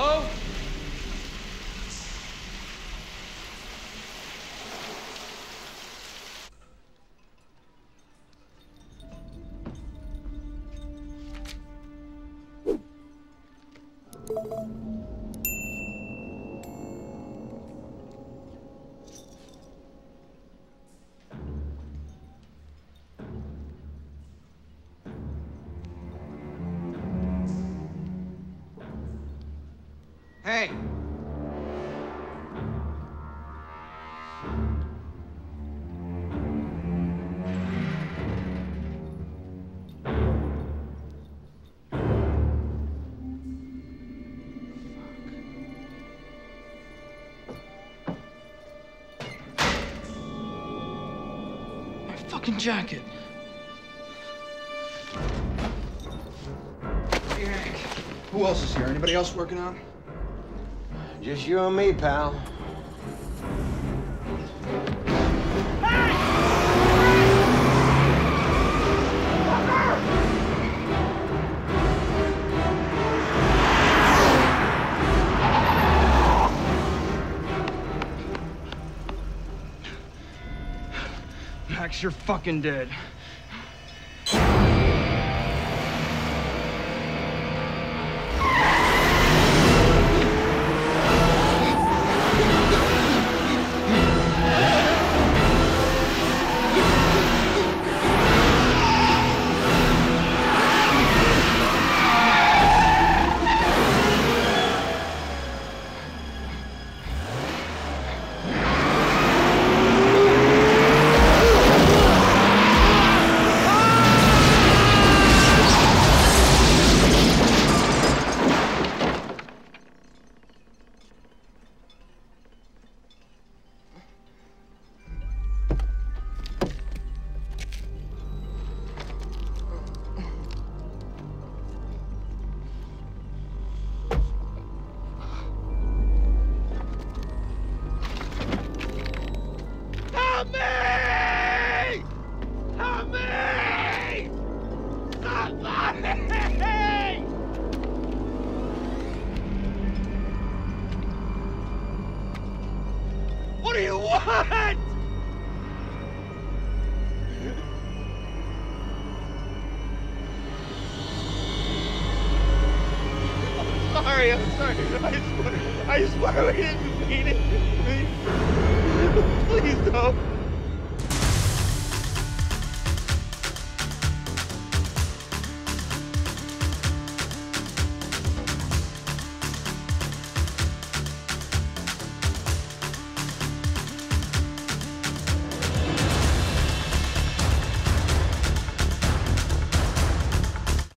Hello? Hey! My fucking jacket! Hey, Hank. Who else is here? Anybody else working out? Just you and me, pal. Max, you're fucking dead. I swear we didn't mean it. Please don't.